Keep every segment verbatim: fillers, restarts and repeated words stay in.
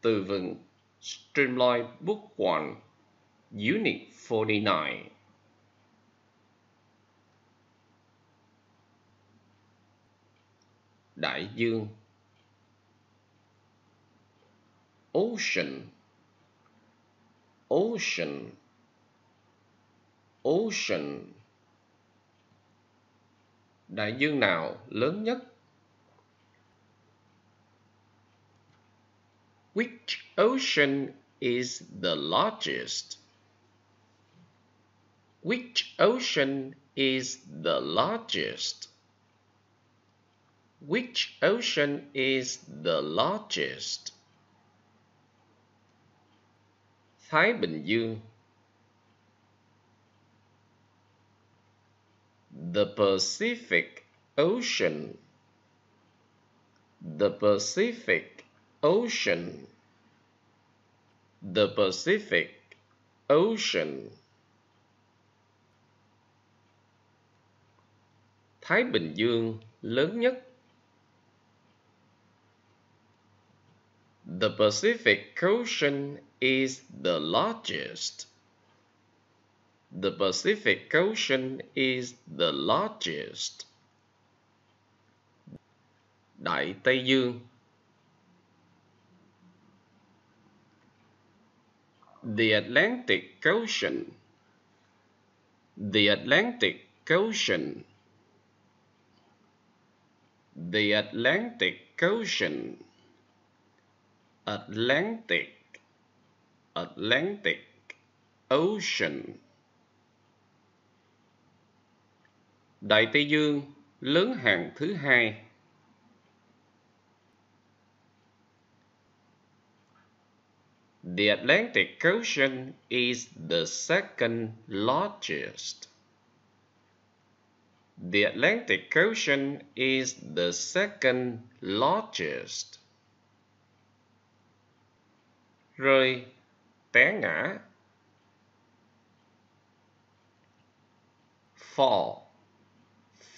Từ vựng Streamline Book one, Unit forty-nine. Đại dương. Ocean. Ocean. Ocean. Đại dương nào lớn nhất? Which ocean is the largest? Which ocean is the largest? Which ocean is the largest? Thái Bình Dương. The Pacific Ocean. The Pacific Ocean. The Pacific Ocean. Thái Bình Dương lớn nhất. The Pacific Ocean is the largest. The Pacific Ocean is the largest. Đại Tây Dương. The Atlantic Ocean. The Atlantic Ocean. The Atlantic Ocean. Atlantic. Atlantic Ocean. Đại Tây Dương lớn hàng thứ hai. The Atlantic Ocean is the second largest. The Atlantic Ocean is the second largest. Rơi, té ngã. Fall.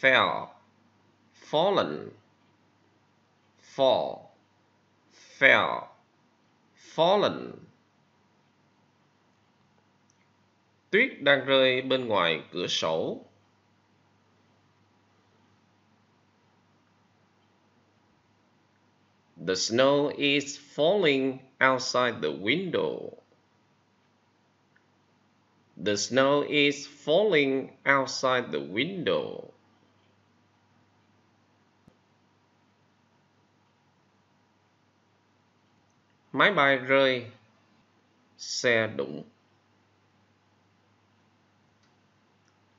Fell, fallen. Fall, fell, fallen. Tuyết đang rơi bên ngoài cửa sổ. The snow is falling outside the window. The snow is falling outside the window. Máy bay rơi, xe đụng.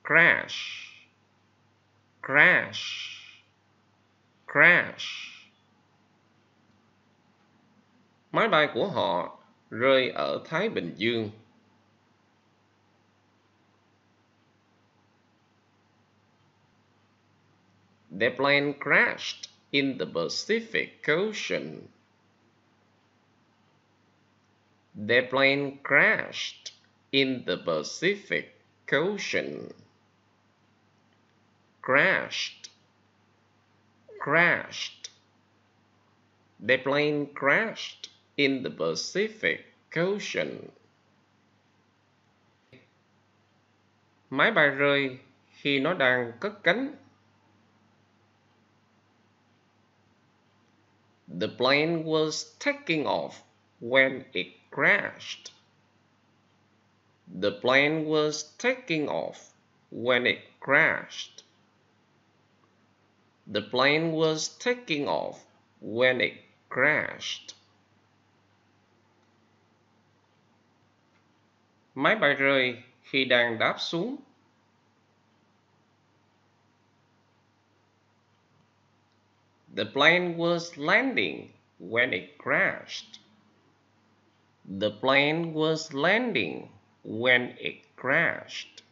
Crash. Crash. Crash. Máy bay của họ rơi ở Thái Bình Dương. The plane crashed in the Pacific Ocean. The plane crashed in the Pacific Ocean. Crashed. Crashed. The plane crashed in the Pacific Ocean. Máy bay rơi khi nó đang cất cánh. The plane was taking off when it crashed. The plane was taking off when it crashed. The plane was taking off when it crashed. Máy bay rơi khi đang đáp xuống. The plane was landing when it crashed. The plane was landing when it crashed.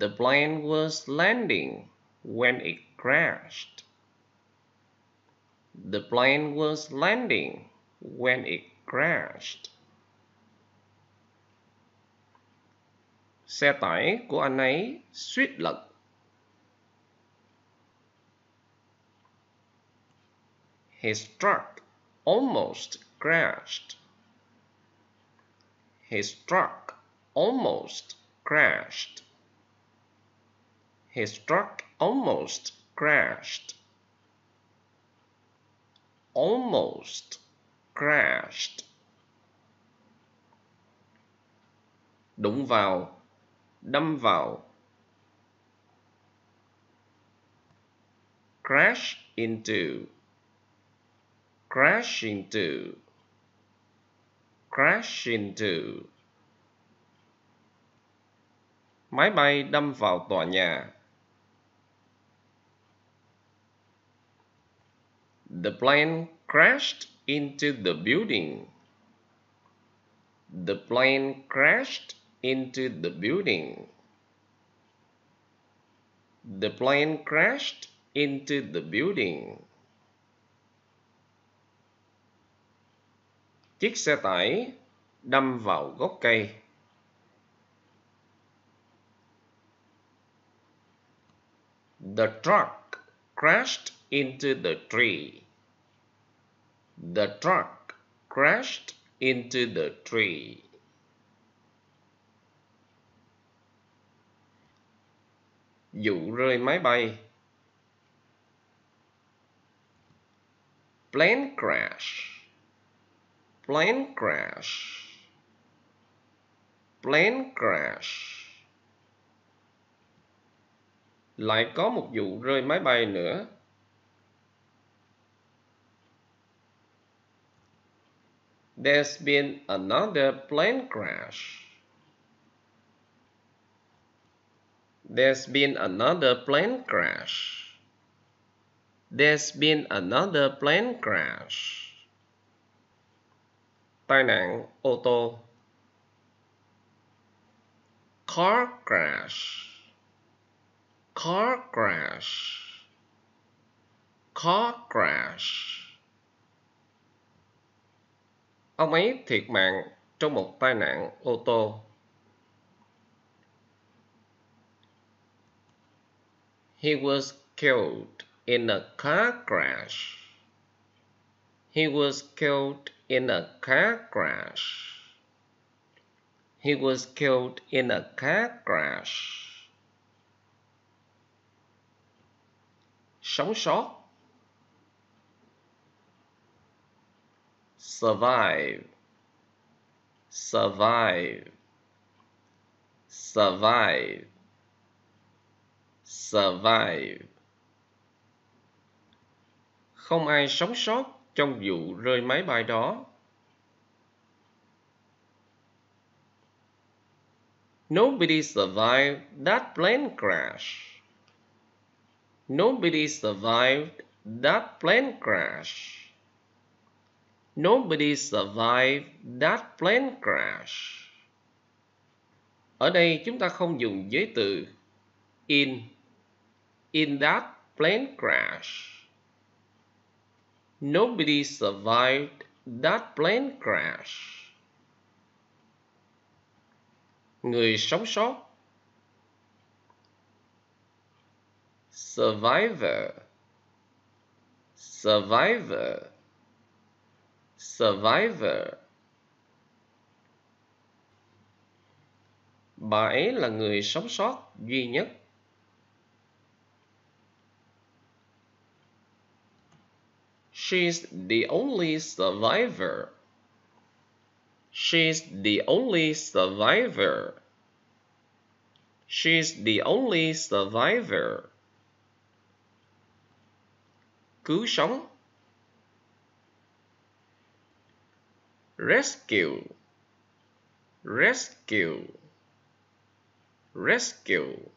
The plane was landing when it crashed. The plane was landing when it crashed. Xe tải của anh ấy suýt lật. His truck almost crashed. His truck almost crashed. His truck almost crashed. Almost crashed. Đụng vào, đâm vào. Crash into, crash into, crash into. Máy bay đâm vào tòa nhà. The plane crashed into the building. The plane crashed into the building. The plane crashed into the building. Chiếc xe tải đâm vào gốc cây. The truck crashed into the tree. The truck crashed into the tree. Vụ rơi máy bay. Plane crash. Plane crash. Plane crash. Lại có một vụ rơi máy bay nữa. There's been another plane crash. There's been another plane crash. There's been another plane crash. Tai nạn ô tô. Car crash. Car crash. Car crash. Ông ấy thiệt mạng trong một tai nạn ô tô. He was killed in a car crash. He was killed in a car crash. He was killed in a car crash. Sống sót. Survive. Survive. Survive. Survive. Không ai sống sót trong vụ rơi máy bay đó. Nobody survived that plane crash. Nobody survived that plane crash. Nobody survived that plane crash. Ở đây chúng ta không dùng giới từ in. In that plane crash. Nobody survived that plane crash. Người sống sót. Survivor. Survivor. Survivor. Bà ấy là người sống sót duy nhất. She's the only survivor. She's the only survivor. She's the only survivor. Cứu sống. Rescue. Rescue. Rescue.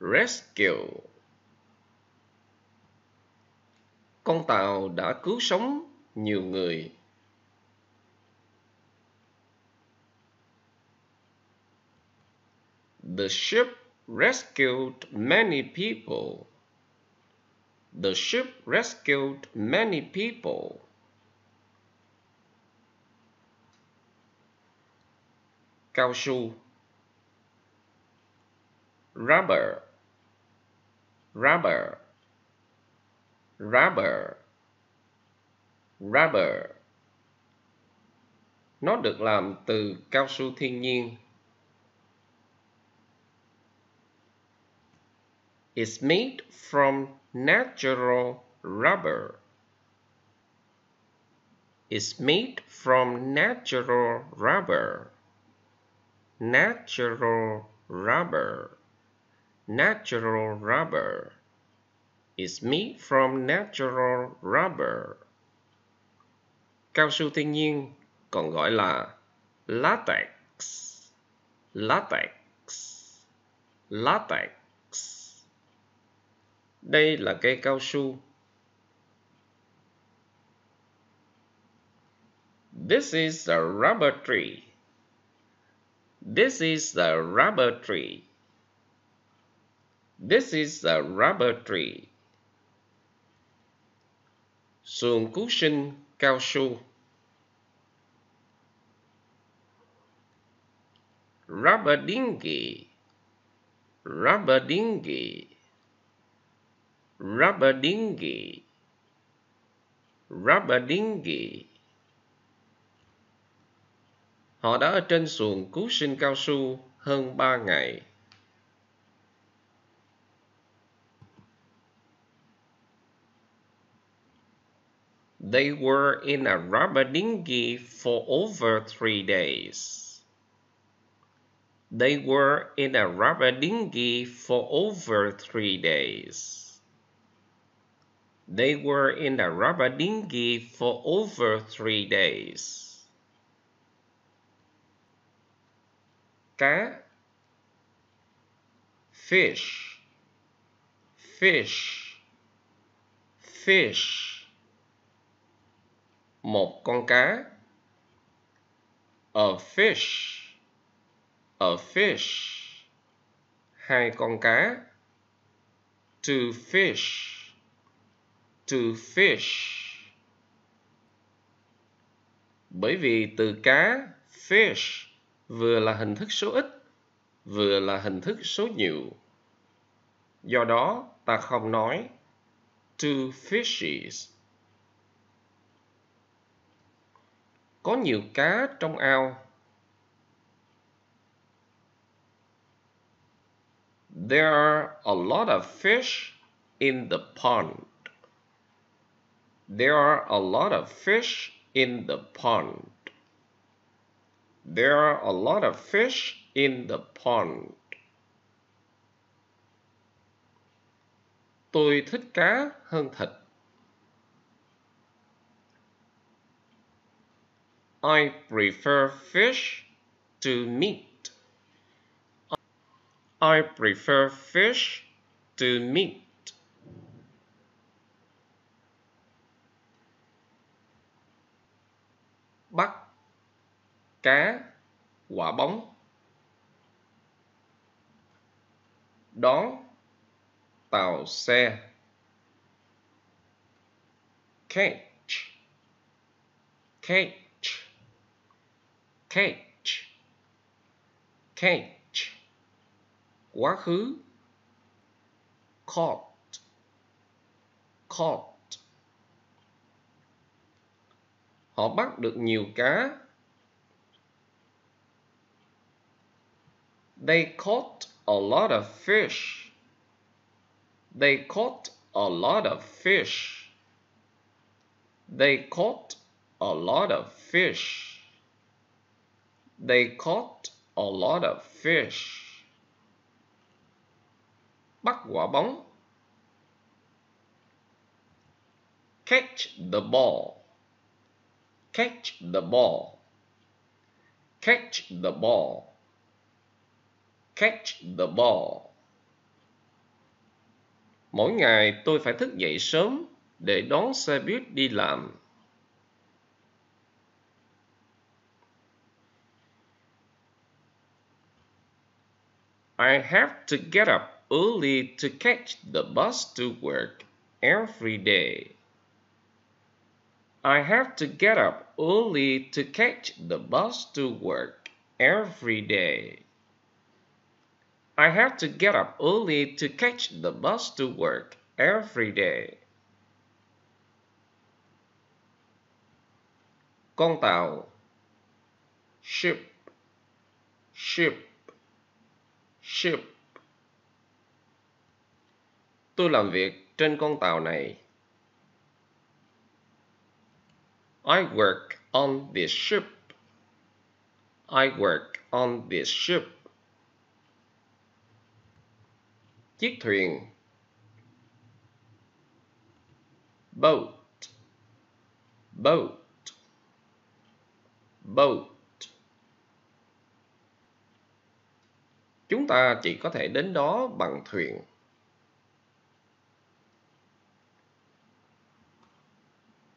Rescue. Con tàu đã cứu sống nhiều người. The ship rescued many people. The ship rescued many people. Cao su. Rubber. Rubber. Rubber. rubber. Nó được làm từ cao su thiên nhiên. It's made from natural rubber. It's made from natural rubber. Natural rubber. Natural rubber. It's made from natural rubber. Cao su thiên nhiên còn gọi là latex. Latex. Latex. Đây là cây cao su. This is the rubber tree. This is the rubber tree. This is the rubber tree. Xuồng cứu sinh cao su. Rubber dinghy. Rubber dinghy. Rubber dinghy. Rubber dinghy. Họ đã ở trên xuồng cứu sinh cao su hơn ba ngày. They were in a rubber dinghy for over three days. They were in a rubber dinghy for over three days. They were in a rubber dinghy for over three days. Cá. Fish. Fish. Fish. Một con cá. A fish. A fish. Hai con cá. Two fish. Two fish. Bởi vì từ cá fish vừa là hình thức số ít, vừa là hình thức số nhiều. Do đó, ta không nói two fishes. Có nhiều cá trong ao. There are a lot of fish in the pond. There are a lot of fish in the pond. There are a lot of fish in the pond. Tôi thích cá hơn thịt. I prefer fish to meat. I prefer fish to meat. Bắt cá, quả bóng. Đón, tàu xe. Catch. Catch. Catch. Catch. Quá khứ. Caught. Caught. Họ bắt được nhiều cá. They caught a lot of fish. They caught a lot of fish. They caught a lot of fish. They caught a lot of fish. Bắt quả bóng. Catch the ball. Catch the ball. Catch the ball. Catch the ball. Mỗi ngày tôi phải thức dậy sớm để đón xe buýt đi làm. I have to get up early to catch the bus to work every day. I have to get up early to catch the bus to work every day. I have to get up early to catch the bus to work every day. con tàu ship ship ship. Tôi làm việc trên con tàu này. I work on this ship. I work on this ship. Chiếc thuyền boat boat boat. Chúng ta chỉ có thể đến đó bằng thuyền.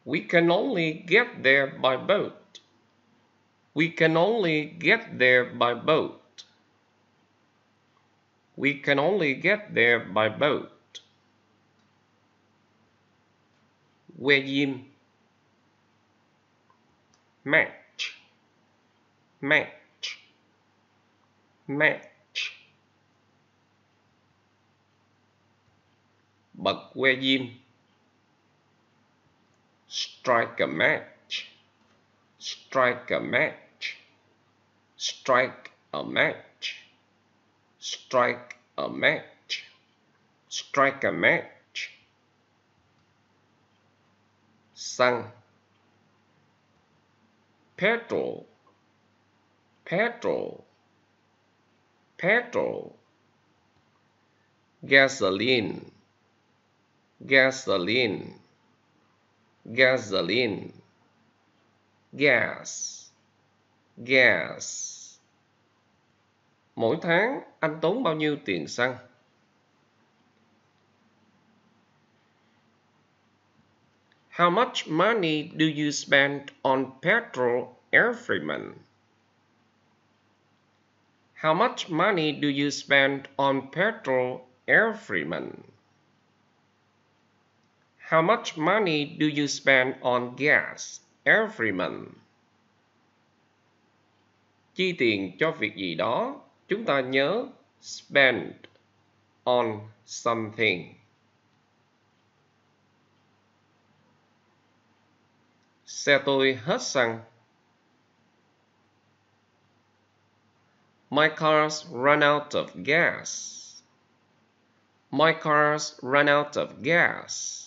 We can only get there by boat. We can only get there by boat. We can only get there by boat. Quê diêm match match match. Bật quê diêm strike a match strike a match strike a match strike a match strike a match. Xăng petrol petrol petrol. Gasoline gasoline gasoline. Gas gas. Mỗi tháng anh tốn bao nhiêu tiền xăng? How much money do you spend on petrol every month? How much money do you spend on petrol every month? How much money do you spend on gas every month? Chi tiền cho việc gì đó, chúng ta nhớ spend on something. Xe tôi hết xăng. My car's run out of gas. My car's run out of gas.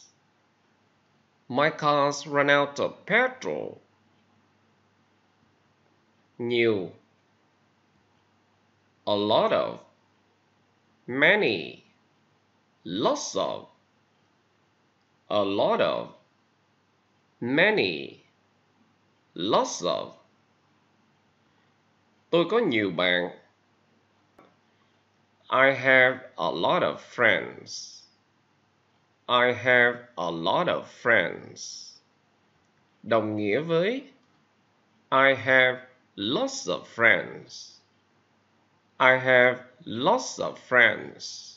My car's run out of petrol. Nhiều a lot of. Many lots of. A lot of. Many lots of. Tôi có nhiều bạn. I have a lot of friends. I have a lot of friends. Đồng nghĩa với I have lots of friends. I have lots of friends.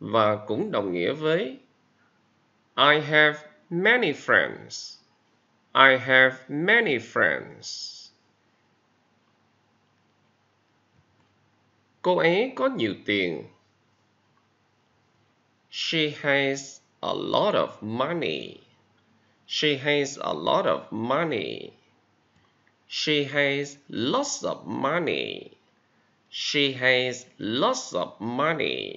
Và cũng đồng nghĩa với I have many friends. I have many friends. Cô ấy có nhiều tiền. She has a lot of money. She has a lot of money. She has lots of money. She has lots of money.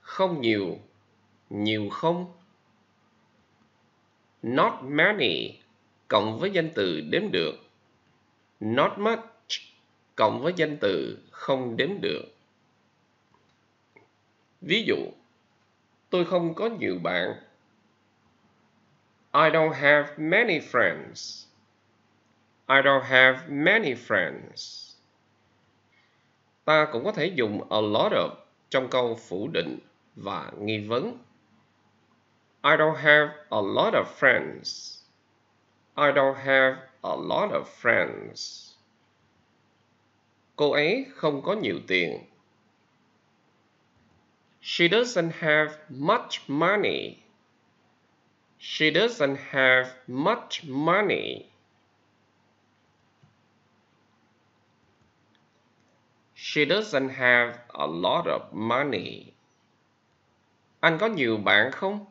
Không nhiều, nhiều không. Not many cộng với danh từ đếm được. Not much cộng với danh từ không đếm được. Ví dụ, tôi không có nhiều bạn. I don't have many friends. I don't have many friends. Ta cũng có thể dùng a lot of trong câu phủ định và nghi vấn. I don't have a lot of friends. I don't have a lot of friends. Cô ấy không có nhiều tiền. She doesn't have much money. She doesn't have much money. She doesn't have a lot of money. Anh có nhiều bạn không?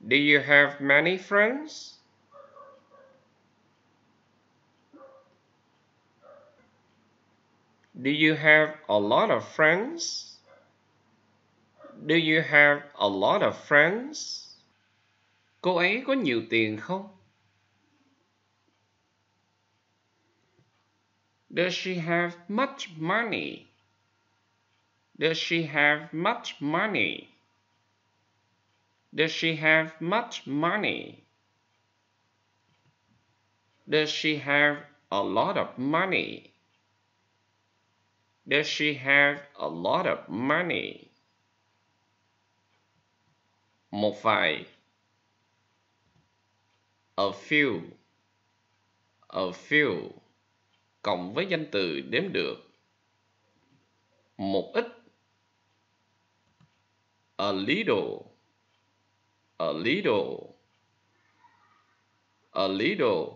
Do you have many friends? Do you have a lot of friends? Do you have a lot of friends? Cô ấy có nhiều tiền không? Does she have much money? Does she have much money? Does she have much money? Does she have a lot of money? Does she have a lot of money? Một vài. A few. A few. Cộng với danh từ đếm được. Một ít. A little. A little. A little.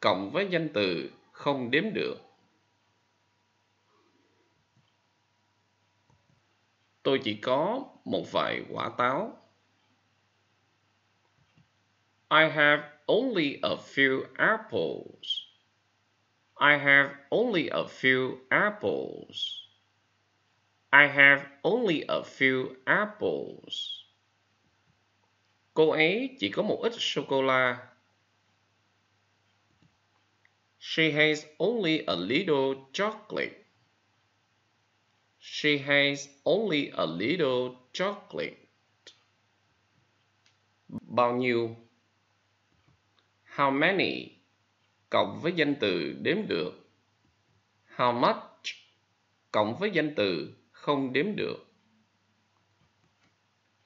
Cộng với danh từ không đếm được. Tôi chỉ có một vài quả táo. I have only a few apples. I have only a few apples. I have only a few apples. Cô ấy chỉ có một ít sô-cô-la. She has only a little chocolate. She has only a little chocolate. Bao nhiêu? How many? Cộng với danh từ đếm được. How much? Cộng với danh từ không đếm được.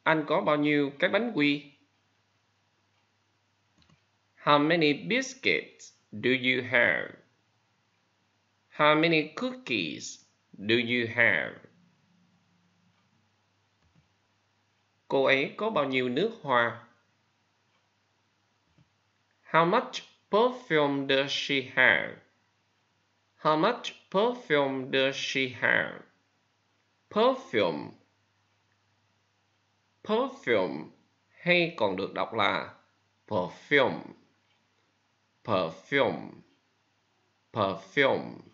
Anh có bao nhiêu cái bánh quy? How many biscuits do you have? How many cookies do you have? Cô ấy có bao nhiêu nước hoa? How much perfume does she have? How much perfume does she have? Perfume. Perfume hay còn được đọc là perfume. Perfume. Perfume.